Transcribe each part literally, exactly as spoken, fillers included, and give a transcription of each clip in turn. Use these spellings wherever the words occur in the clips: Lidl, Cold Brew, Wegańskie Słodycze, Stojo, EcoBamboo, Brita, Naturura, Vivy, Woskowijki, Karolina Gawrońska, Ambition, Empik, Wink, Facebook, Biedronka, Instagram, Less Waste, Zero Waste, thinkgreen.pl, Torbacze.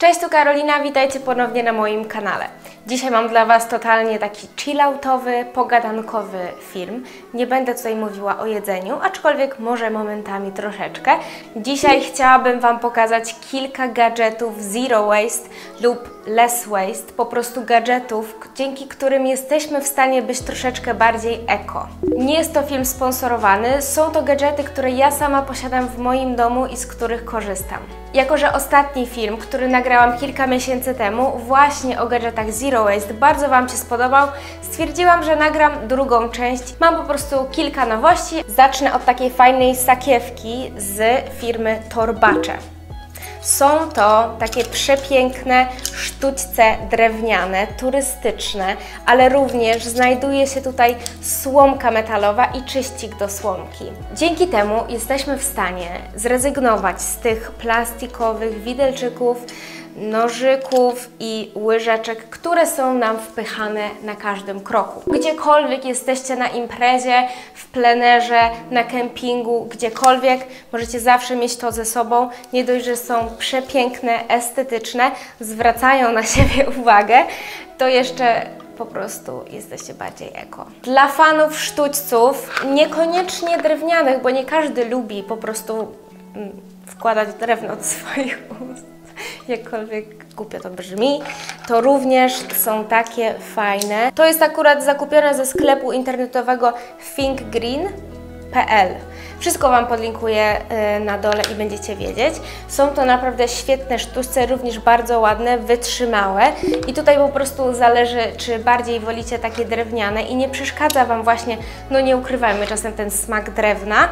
Cześć, tu Karolina, witajcie ponownie na moim kanale. Dzisiaj mam dla Was totalnie taki chilloutowy, pogadankowy film. Nie będę tutaj mówiła o jedzeniu, aczkolwiek może momentami troszeczkę. Dzisiaj chciałabym Wam pokazać kilka gadżetów Zero Waste lub Less Waste, po prostu gadżetów, dzięki którym jesteśmy w stanie być troszeczkę bardziej eko. Nie jest to film sponsorowany, są to gadżety, które ja sama posiadam w moim domu i z których korzystam. Jako że ostatni film, który nagrałam kilka miesięcy temu właśnie o gadżetach Zero Waste, bardzo Wam się spodobał, stwierdziłam, że nagram drugą część. Mam po prostu kilka nowości. Zacznę od takiej fajnej sakiewki z firmy Torbacze. Są to takie przepiękne sztućce drewniane, turystyczne, ale również znajduje się tutaj słomka metalowa i czyścik do słomki. Dzięki temu jesteśmy w stanie zrezygnować z tych plastikowych widelczyków, nożyków i łyżeczek, które są nam wpychane na każdym kroku. Gdziekolwiek jesteście na imprezie, w plenerze, na kempingu, gdziekolwiek, możecie zawsze mieć to ze sobą. Nie dość, że są przepiękne, estetyczne, zwracają na siebie uwagę, to jeszcze po prostu jesteście bardziej eko. Dla fanów sztućców, niekoniecznie drewnianych, bo nie każdy lubi po prostu wkładać drewno do swoich ust, jakkolwiek głupio to brzmi, to również są takie fajne. To jest akurat zakupione ze sklepu internetowego think green kropka p l. Wszystko Wam podlinkuję na dole i będziecie wiedzieć. Są to naprawdę świetne sztućce, również bardzo ładne, wytrzymałe. I tutaj po prostu zależy, czy bardziej wolicie takie drewniane i nie przeszkadza Wam właśnie, no nie ukrywajmy, czasem ten smak drewna.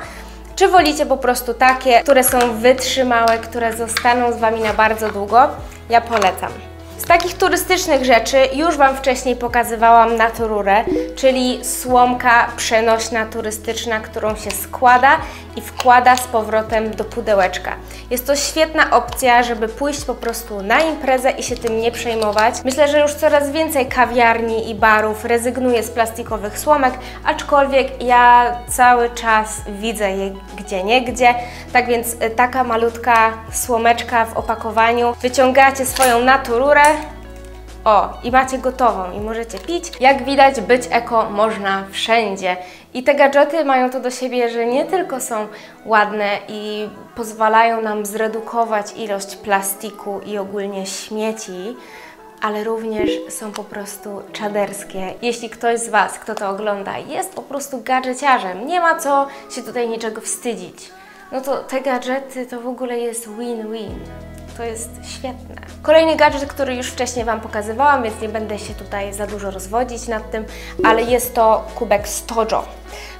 Czy wolicie po prostu takie, które są wytrzymałe, które zostaną z Wami na bardzo długo? Ja polecam. Z takich turystycznych rzeczy już Wam wcześniej pokazywałam Naturę, czyli słomka przenośna, turystyczna, którą się składa i wkłada z powrotem do pudełeczka. Jest to świetna opcja, żeby pójść po prostu na imprezę i się tym nie przejmować. Myślę, że już coraz więcej kawiarni i barów rezygnuje z plastikowych słomek, aczkolwiek ja cały czas widzę je gdzieniegdzie. Tak więc taka malutka słomeczka w opakowaniu. Wyciągacie swoją Naturę, o, i macie gotową i możecie pić. Jak widać, być eko można wszędzie. I te gadżety mają to do siebie, że nie tylko są ładne i pozwalają nam zredukować ilość plastiku i ogólnie śmieci, ale również są po prostu czaderskie. Jeśli ktoś z Was, kto to ogląda, jest po prostu gadżeciarzem, nie ma co się tutaj niczego wstydzić, no to te gadżety to w ogóle jest win-win. To jest świetne. Kolejny gadżet, który już wcześniej Wam pokazywałam, więc nie będę się tutaj za dużo rozwodzić nad tym, ale jest to kubek Stojo.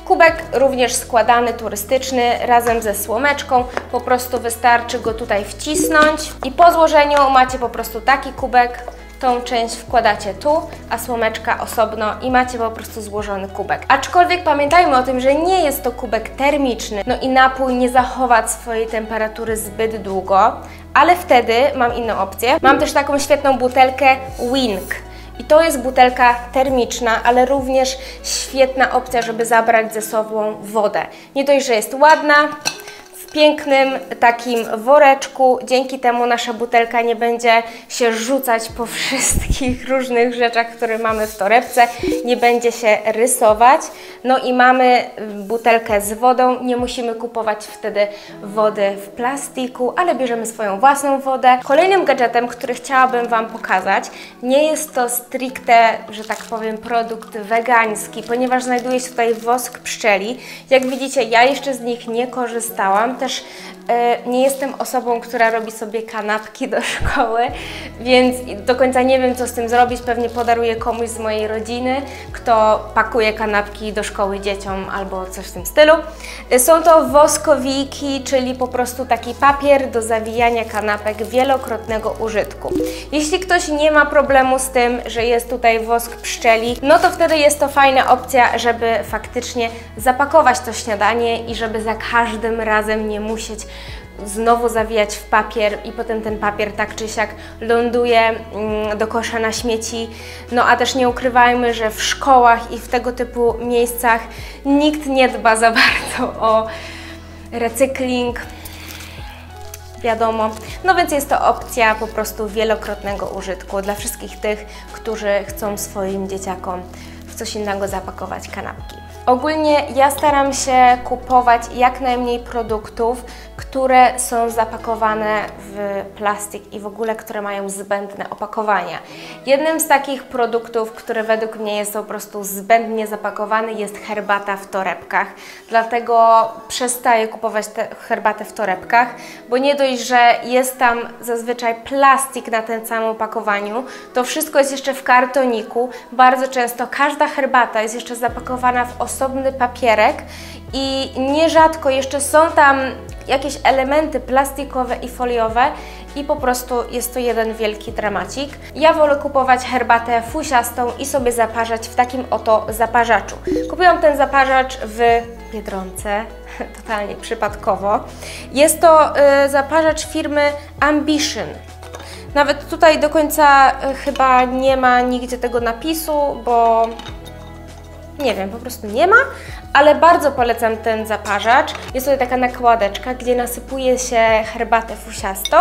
Kubek również składany, turystyczny, razem ze słomeczką. Po prostu wystarczy go tutaj wcisnąć i po złożeniu macie po prostu taki kubek. Tą część wkładacie tu, a słomeczka osobno i macie po prostu złożony kubek. Aczkolwiek pamiętajmy o tym, że nie jest to kubek termiczny, no i napój nie zachowa swojej temperatury zbyt długo, ale wtedy mam inną opcję. Mam też taką świetną butelkę Wink. I to jest butelka termiczna, ale również świetna opcja, żeby zabrać ze sobą wodę. Nie dość, że jest ładna, pięknym takim woreczku. Dzięki temu nasza butelka nie będzie się rzucać po wszystkich różnych rzeczach, które mamy w torebce, nie będzie się rysować. No i mamy butelkę z wodą, nie musimy kupować wtedy wody w plastiku, ale bierzemy swoją własną wodę. Kolejnym gadżetem, który chciałabym Wam pokazać, nie jest to stricte, że tak powiem, produkt wegański, ponieważ znajduje się tutaj wosk pszczeli. Jak widzicie, ja jeszcze z nich nie korzystałam. Też yy, nie jestem osobą, która robi sobie kanapki do szkoły, więc do końca nie wiem, co z tym zrobić. Pewnie podaruję komuś z mojej rodziny, kto pakuje kanapki do szkoły dzieciom albo coś w tym stylu. Yy, są to woskowiki, czyli po prostu taki papier do zawijania kanapek wielokrotnego użytku. Jeśli ktoś nie ma problemu z tym, że jest tutaj wosk pszczeli, no to wtedy jest to fajna opcja, żeby faktycznie zapakować to śniadanie i żeby za każdym razem nie musieć znowu zawijać w papier i potem ten papier tak czy siak ląduje do kosza na śmieci. No a też nie ukrywajmy, że w szkołach i w tego typu miejscach nikt nie dba za bardzo o recykling. wiadomo. No więc jest to opcja po prostu wielokrotnego użytku dla wszystkich tych, którzy chcą swoim dzieciakom w coś innego zapakować kanapki. Ogólnie ja staram się kupować jak najmniej produktów, które są zapakowane w plastik i w ogóle, które mają zbędne opakowania. Jednym z takich produktów, które według mnie jest po prostu zbędnie zapakowany, jest herbata w torebkach. Dlatego przestaję kupować te herbatę w torebkach, bo nie dość, że jest tam zazwyczaj plastik na tym samym opakowaniu, to wszystko jest jeszcze w kartoniku. Bardzo często każda herbata jest jeszcze zapakowana w osobny papierek i nierzadko jeszcze są tam jakieś elementy plastikowe i foliowe i po prostu jest to jeden wielki dramacik. Ja wolę kupować herbatę fusiastą i sobie zaparzać w takim oto zaparzaczu. Kupiłam ten zaparzacz w Biedronce, totalnie przypadkowo. Jest to y, zaparzacz firmy Ambition. Nawet tutaj do końca y, chyba nie ma nigdzie tego napisu, bo nie wiem, po prostu nie ma, ale bardzo polecam ten zaparzacz. Jest tutaj taka nakładeczka, gdzie nasypuje się herbatę fusiastą,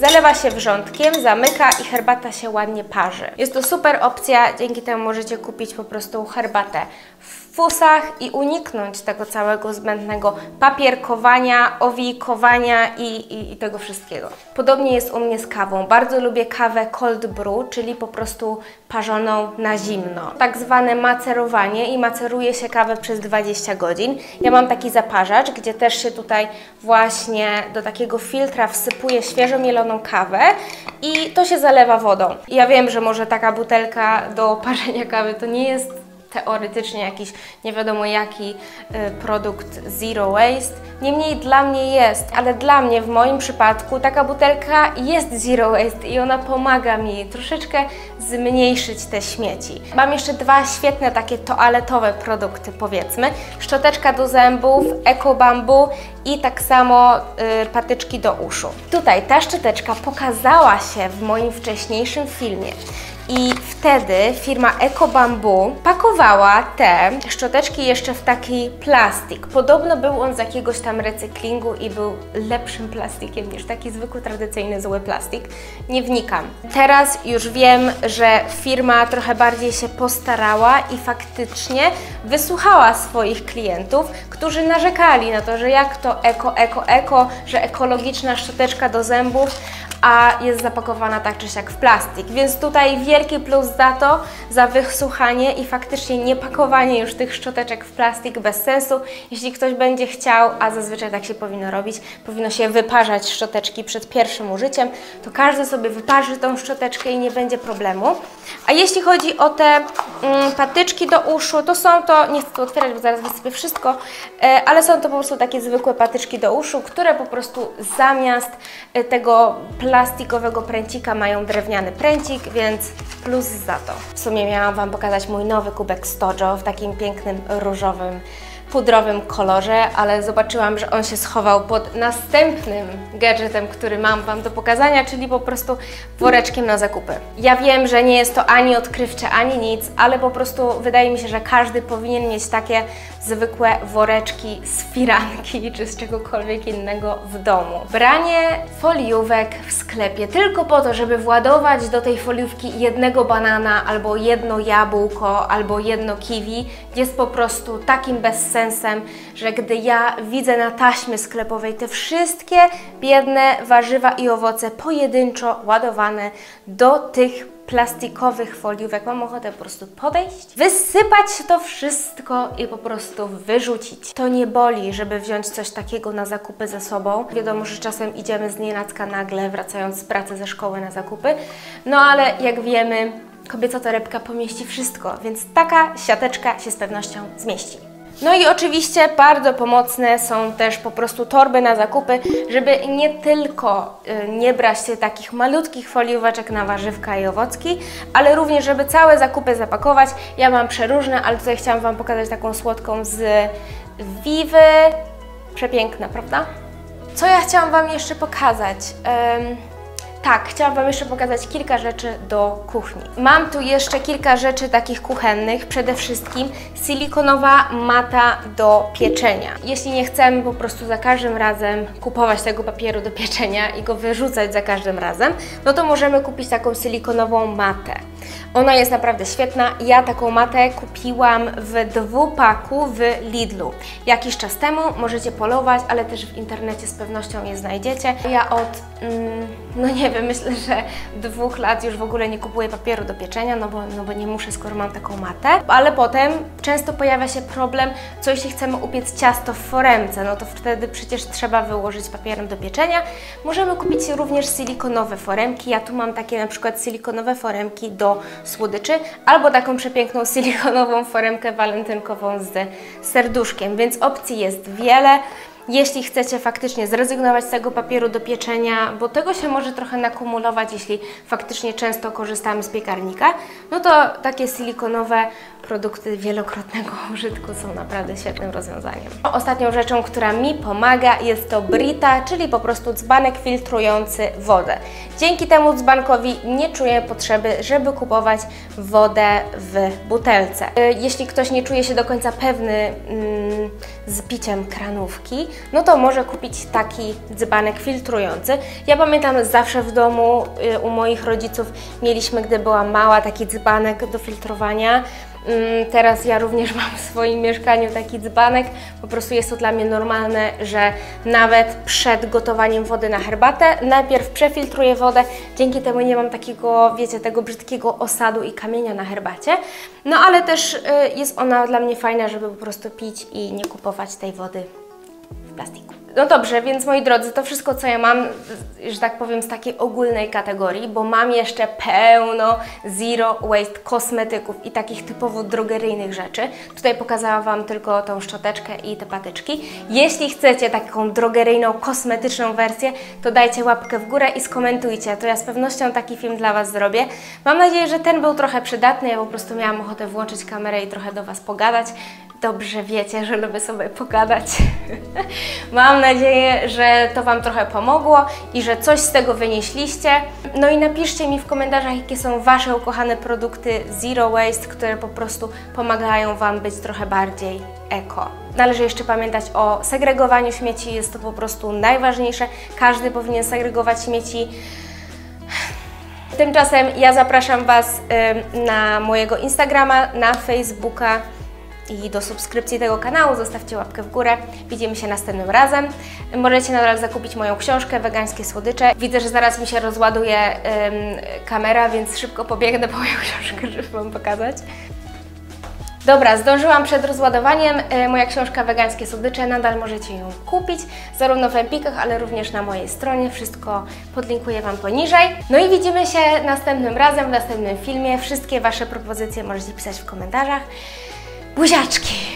zalewa się wrzątkiem, zamyka i herbata się ładnie parzy. Jest to super opcja, dzięki temu możecie kupić po prostu herbatę w fusach i uniknąć tego całego zbędnego papierkowania, owikowania i, i, i tego wszystkiego. Podobnie jest u mnie z kawą. Bardzo lubię kawę cold brew, czyli po prostu parzoną na zimno. Tak zwane macerowanie i maceruje się kawę przez dwadzieścia godzin. Ja mam taki zaparzacz, gdzie też się tutaj właśnie do takiego filtra wsypuje świeżo mieloną kawę i to się zalewa wodą. Ja wiem, że może taka butelka do parzenia kawy to nie jest teoretycznie jakiś nie wiadomo jaki y, produkt zero waste. Niemniej dla mnie jest, ale dla mnie w moim przypadku taka butelka jest zero waste i ona pomaga mi troszeczkę zmniejszyć te śmieci. Mam jeszcze dwa świetne takie toaletowe produkty, powiedzmy. Szczoteczka do zębów, EcoBamboo i tak samo y, patyczki do uszu. Tutaj ta szczoteczka pokazała się w moim wcześniejszym filmie. I wtedy firma EcoBamboo pakowała te szczoteczki jeszcze w taki plastik. Podobno był on z jakiegoś tam recyklingu i był lepszym plastikiem niż taki zwykły, tradycyjny, zły plastik. Nie wnikam. Teraz już wiem, że firma trochę bardziej się postarała i faktycznie wysłuchała swoich klientów, którzy narzekali na to, że jak to eko, eko, eko, że ekologiczna szczoteczka do zębów, a jest zapakowana tak czy siak w plastik. Więc tutaj wielki plus za to, za wysłuchanie i faktycznie nie pakowanie już tych szczoteczek w plastik bez sensu. Jeśli ktoś będzie chciał, a zazwyczaj tak się powinno robić, powinno się wyparzać szczoteczki przed pierwszym użyciem, to każdy sobie wyparzy tą szczoteczkę i nie będzie problemu. A jeśli chodzi o te mm, patyczki do uszu, to są to, nie chcę tu otwierać, bo zaraz wysypię wszystko, e, ale są to po prostu takie zwykłe patyczki do uszu, które po prostu zamiast e, tego plastikowego pręcika mają drewniany pręcik, więc plus za to. W sumie miałam Wam pokazać mój nowy kubek Stojo w takim pięknym, różowym, pudrowym kolorze, ale zobaczyłam, że on się schował pod następnym gadżetem, który mam Wam do pokazania, czyli po prostu woreczkiem na zakupy. Ja wiem, że nie jest to ani odkrywcze, ani nic, ale po prostu wydaje mi się, że każdy powinien mieć takie zwykłe woreczki z firanki czy z czegokolwiek innego w domu. Branie foliówek w sklepie tylko po to, żeby władować do tej foliówki jednego banana, albo jedno jabłko, albo jedno kiwi, jest po prostu takim bez sensem, że gdy ja widzę na taśmie sklepowej te wszystkie biedne warzywa i owoce pojedynczo ładowane do tych plastikowych foliówek, mam ochotę po prostu podejść, wysypać to wszystko i po prostu wyrzucić. To nie boli, żeby wziąć coś takiego na zakupy ze sobą. Wiadomo, że czasem idziemy z nienacka nagle, wracając z pracy ze szkoły na zakupy, no ale jak wiemy, kobieca torebka pomieści wszystko, więc taka siateczka się z pewnością zmieści. No i oczywiście bardzo pomocne są też po prostu torby na zakupy, żeby nie tylko nie brać się takich malutkich folióweczek na warzywka i owocki, ale również, żeby całe zakupy zapakować. Ja mam przeróżne, ale tutaj chciałam Wam pokazać taką słodką z Vivy. Przepiękna, prawda? Co ja chciałam Wam jeszcze pokazać? Um... Tak, chciałam Wam jeszcze pokazać kilka rzeczy do kuchni. Mam tu jeszcze kilka rzeczy takich kuchennych. Przede wszystkim silikonowa mata do pieczenia. Jeśli nie chcemy po prostu za każdym razem kupować tego papieru do pieczenia i go wyrzucać za każdym razem, no to możemy kupić taką silikonową matę. Ona jest naprawdę świetna. Ja taką matę kupiłam w dwupaku w Lidlu. Jakiś czas temu, możecie polować, ale też w internecie z pewnością je znajdziecie. Ja od, mm, no nie wiem, myślę, że dwóch lat już w ogóle nie kupuję papieru do pieczenia, no bo, no bo nie muszę, skoro mam taką matę. Ale potem często pojawia się problem, co jeśli chcemy upiec ciasto w foremce, no to wtedy przecież trzeba wyłożyć papierem do pieczenia. Możemy kupić również silikonowe foremki. Ja tu mam takie na przykład silikonowe foremki do słodyczy, albo taką przepiękną silikonową foremkę walentynkową z serduszkiem, więc opcji jest wiele. Jeśli chcecie faktycznie zrezygnować z tego papieru do pieczenia, bo tego się może trochę nakumulować, jeśli faktycznie często korzystamy z piekarnika, no to takie silikonowe produkty wielokrotnego użytku są naprawdę świetnym rozwiązaniem. Ostatnią rzeczą, która mi pomaga, jest to Brita, czyli po prostu dzbanek filtrujący wodę. Dzięki temu dzbankowi nie czuję potrzeby, żeby kupować wodę w butelce. Jeśli ktoś nie czuje się do końca pewny mm, z piciem kranówki, no to może kupić taki dzbanek filtrujący. Ja pamiętam, zawsze w domu u moich rodziców mieliśmy, gdy była mała, taki dzbanek do filtrowania. Teraz ja również mam w swoim mieszkaniu taki dzbanek. Po prostu jest to dla mnie normalne, że nawet przed gotowaniem wody na herbatę najpierw przefiltruję wodę. Dzięki temu nie mam takiego, wiecie, tego brzydkiego osadu i kamienia na herbacie. No ale też jest ona dla mnie fajna, żeby po prostu pić i nie kupować tej wody w plastiku. No dobrze, więc moi drodzy, to wszystko, co ja mam, że tak powiem, z takiej ogólnej kategorii, bo mam jeszcze pełno zero waste kosmetyków i takich typowo drogeryjnych rzeczy. Tutaj pokazałam Wam tylko tą szczoteczkę i te patyczki. Jeśli chcecie taką drogeryjną, kosmetyczną wersję, to dajcie łapkę w górę i skomentujcie. To ja z pewnością taki film dla Was zrobię. Mam nadzieję, że ten był trochę przydatny. Ja po prostu miałam ochotę włączyć kamerę i trochę do Was pogadać. Dobrze wiecie, że lubię sobie pogadać. Mam nadzieję, że to Wam trochę pomogło i że coś z tego wynieśliście. No i napiszcie mi w komentarzach, jakie są Wasze ukochane produkty Zero Waste, które po prostu pomagają Wam być trochę bardziej eko. Należy jeszcze pamiętać o segregowaniu śmieci, jest to po prostu najważniejsze. Każdy powinien segregować śmieci. Tymczasem ja zapraszam Was na mojego Instagrama, na Facebooka i do subskrypcji tego kanału. Zostawcie łapkę w górę. Widzimy się następnym razem. Możecie nadal zakupić moją książkę Wegańskie Słodycze. Widzę, że zaraz mi się rozładuje ym, kamera, więc szybko pobiegnę po moją książkę, żeby Wam pokazać. Dobra, zdążyłam przed rozładowaniem. Moja książka Wegańskie Słodycze, nadal możecie ją kupić, zarówno w Empikach, ale również na mojej stronie. Wszystko podlinkuję Wam poniżej. No i widzimy się następnym razem, w następnym filmie. Wszystkie Wasze propozycje możecie pisać w komentarzach. Buziaczki!